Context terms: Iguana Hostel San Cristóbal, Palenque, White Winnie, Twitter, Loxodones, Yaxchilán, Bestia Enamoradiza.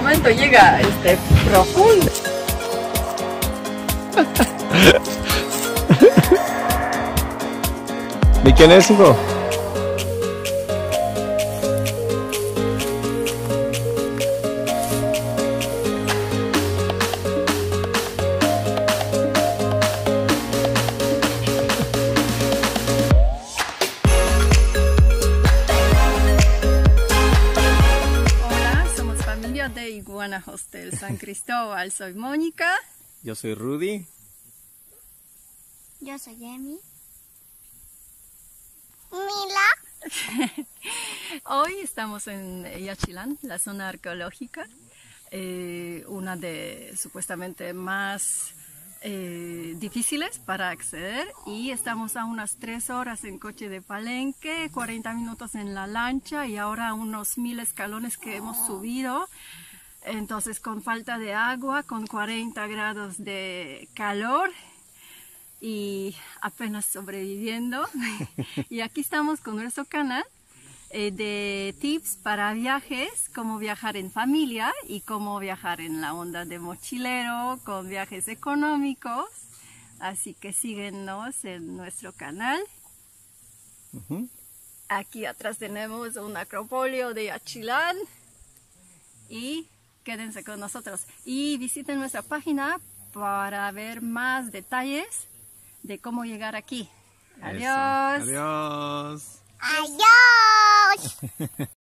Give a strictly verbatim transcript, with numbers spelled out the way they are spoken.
momento llega este profundo. ¿De quién es, hijo? De Iguana Hostel San Cristóbal. Soy Mónica. Yo soy Rudy. Yo soy Emi. Mila. Hoy estamos en Yaxchilán, la zona arqueológica, eh, una de supuestamente más eh, difíciles para acceder, y estamos a unas tres horas en coche de Palenque, cuarenta minutos en la lancha y ahora unos mil escalones que hemos subido. Entonces, con falta de agua, con cuarenta grados de calor y apenas sobreviviendo. Y aquí estamos con nuestro canal eh, de tips para viajes, cómo viajar en familia y cómo viajar en la onda de mochilero con viajes económicos. Así que síguenos en nuestro canal. Uh-huh. Aquí atrás tenemos un acropolio de Yaxchilán y... quédense con nosotros y visiten nuestra página para ver más detalles de cómo llegar aquí. Adiós. Eso. Adiós. Adiós.